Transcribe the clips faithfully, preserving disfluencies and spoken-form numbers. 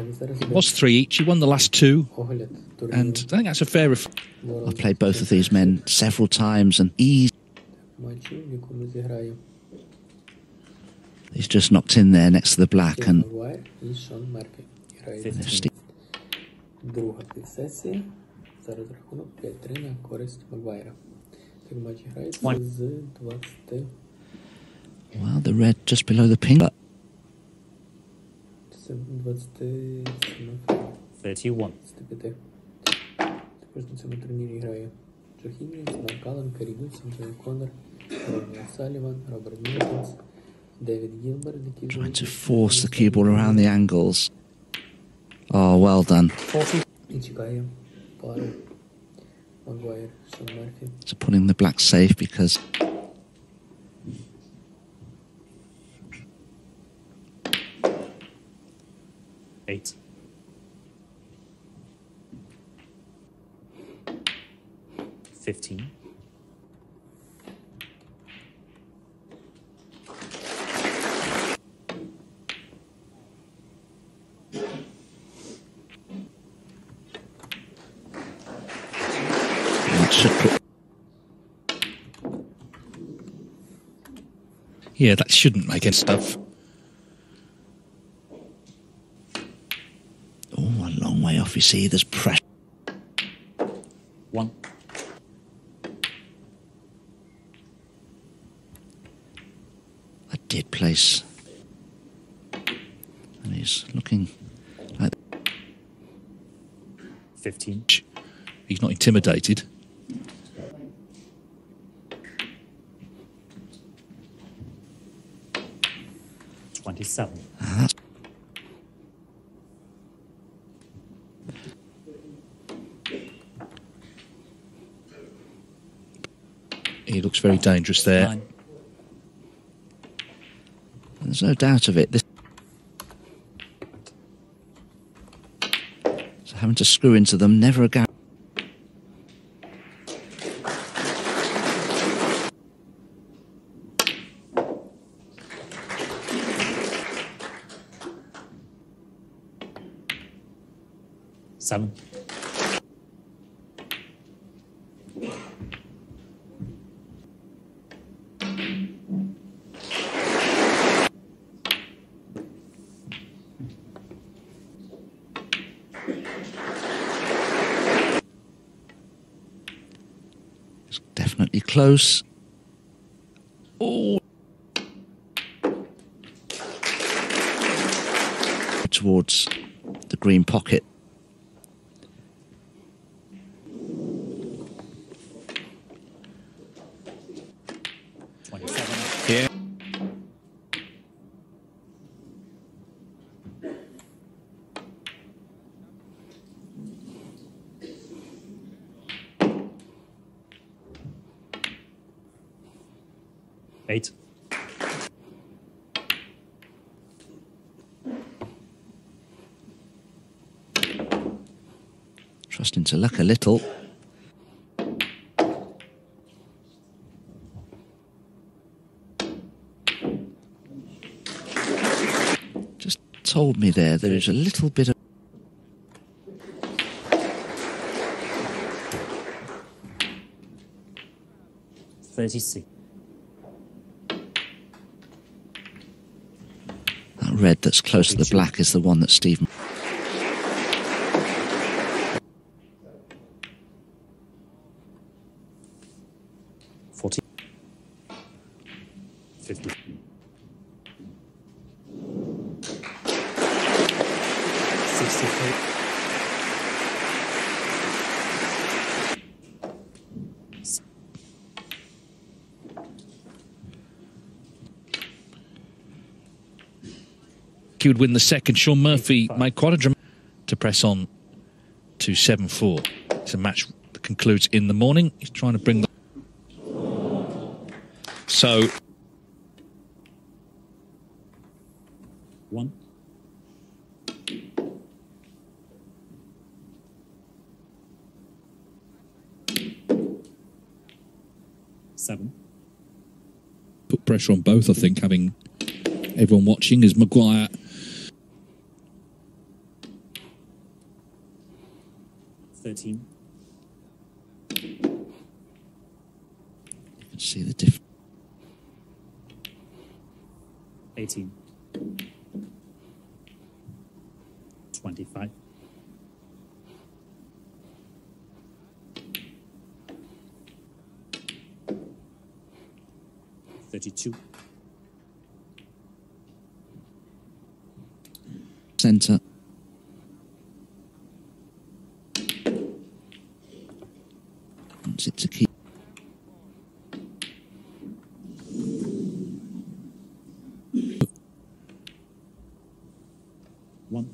It was three each. He won the last two, and I think that's a fair. Ref I've played both of these men several times, and easy. He's just knocked in there next to the black, and well, the red just below the pink. thirty-one. Trying to force the cue ball around the angles. Oh, well done. So putting the black safe because. Eight. Fifteen. Yeah, that shouldn't make it stuff. Oh, a long way off, you see, there's pressure. One. I did place. And he's looking like. Fifteen. He's not intimidated. Twenty-seven. Ah, that's he looks very dangerous there. Nine. There's no doubt of it. This so having to screw into them, never a guarantee. Seven. It's definitely close. Oh, towards the green pocket. Eight. Trusting to luck a little. Just told me there, there is a little bit of. Thirty-six. Red that's close to the black is the one that Steve. forty. fifty. sixty-three. He would win the second. Shaun Murphy made quite a dramatic to press on to seven four. It's a match that concludes in the morning. He's trying to bring the. So. One. Seven. Put pressure on both, I think, having everyone watching as Maguire. thirteen. You can see the difference. eighteen. twenty-five. thirty-two. Center. Wants it to keep. One.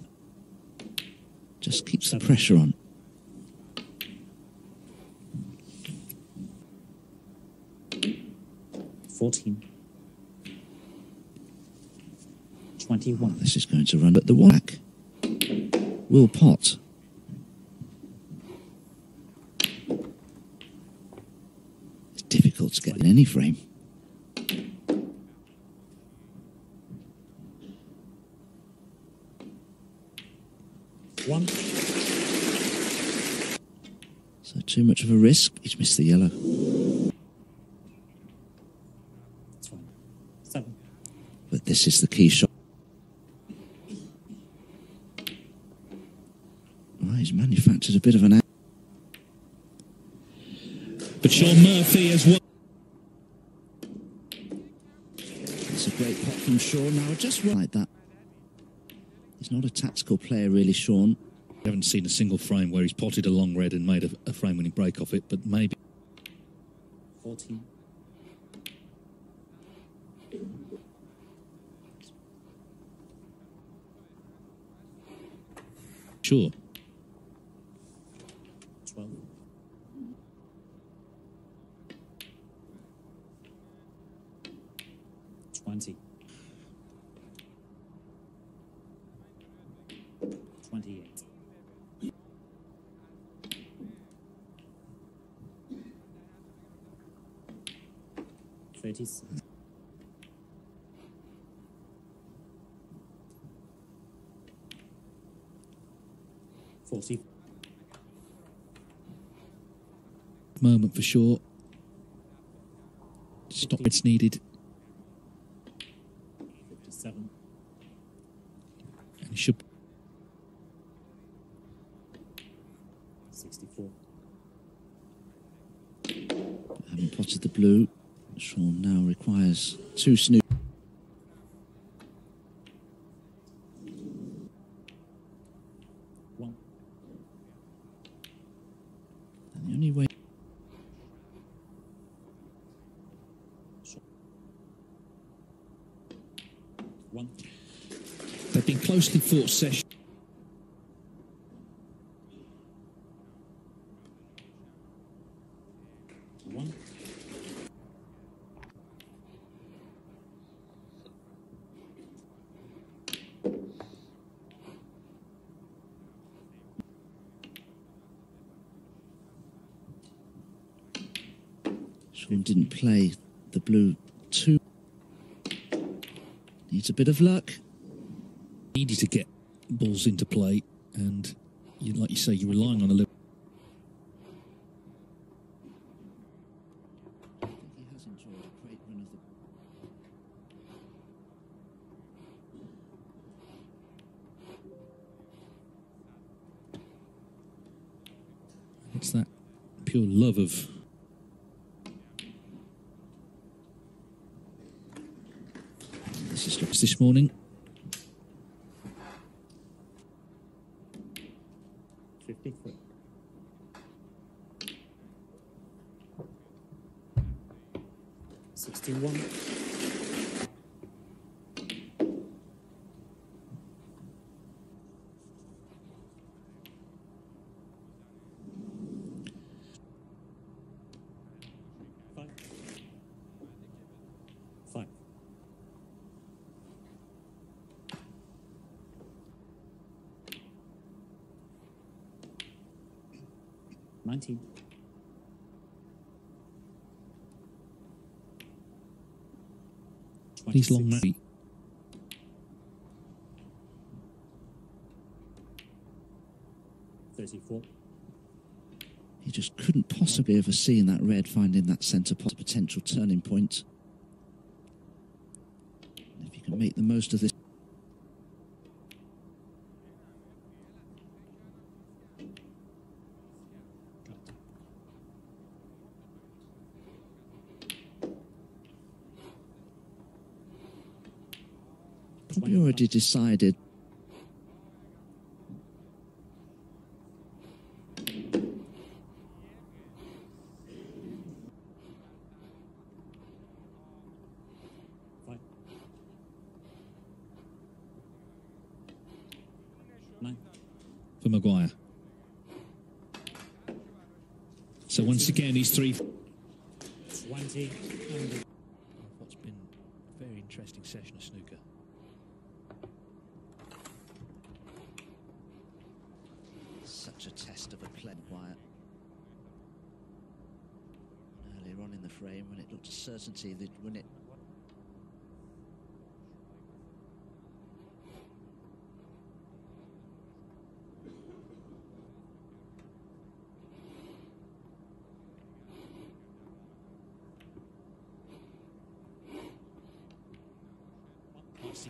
Just keeps Seven. The pressure on. Fourteen. twenty-one. Oh, this is going to run at the whack. Will pot. It's difficult to get in any frame. One. So too much of a risk. He's missed the yellow. Seven. But this is the key shot. He's manufactured a bit of an out. But Shaun Murphy as well. That's a great pot from Shaun. Now, just like that. He's not a tactical player, really, Shaun. We haven't seen a single frame where he's potted a long red and made a, a frame-winning break off it, but maybe. fourteen. Sure. twelve. twenty. twenty-eight. thirty-six. forty. Moment for sure. Stop, it's needed. fifty-seven. And it should. sixty-four. Having potted the blue, Shaun now requires two snoops. One. And the only way. One. They've been closely fought session. One. Shaun didn't play the blue two. Needs a bit of luck. Needed to get balls into play, and you, like you say, you're relying on a little. I think he has enjoyed a great run of the. It's that pure love of. This morning. fifty-three. sixty-one. Five. Five. nineteen. These long night. thirty-four. He just couldn't possibly have seen that red finding that centre pot, a potential turning point. And if you can make the most of this. Probably already decided. For Maguire. So once again, he's three. twenty. What's been a very interesting session of snooker. Such a test of a clever Maguire. Earlier on in the frame, when it looked a certainty that when it.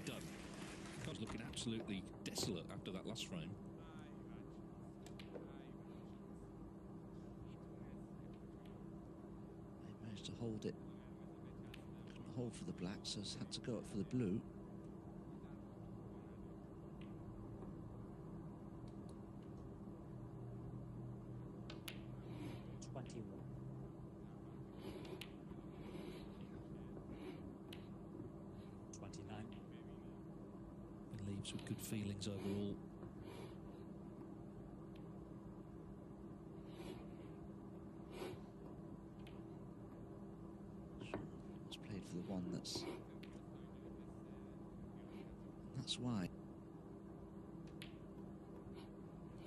Done. I was looking absolutely desolate after that last frame. They managed to hold it. Couldn't hold for the black, so had to go up for the blue. twenty-one. With good feelings overall. It's played for the one that's. That's why.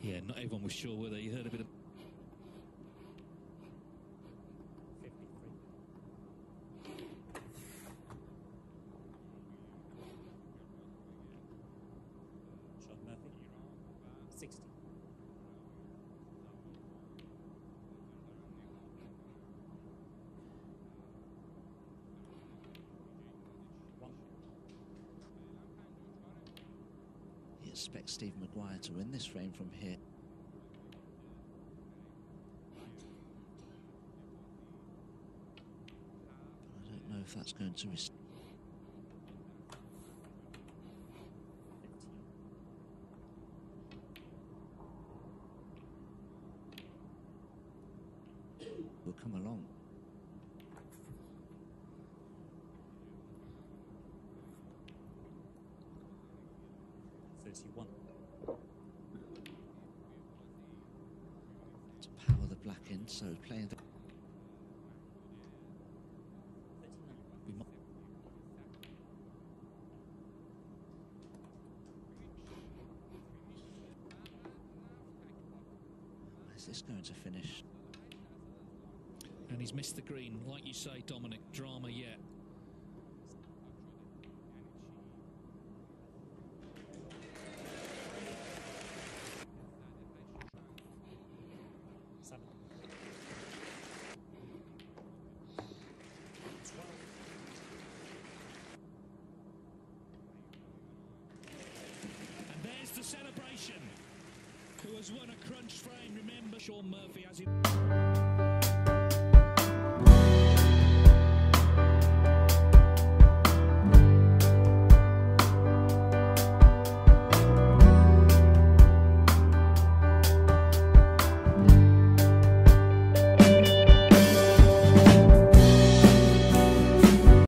Yeah, not everyone was sure whether you heard a bit of. sixty. He expects Steve Maguire to win this frame from here. I don't know if that's going to be. Will come along. thirty-one. To power the black in, so playing the. Where's this going to finish? And he's missed the green, like you say, Dominic. Drama yet. Seven. And there's the celebration. Who has won a crunch frame? Remember, Shaun Murphy has it.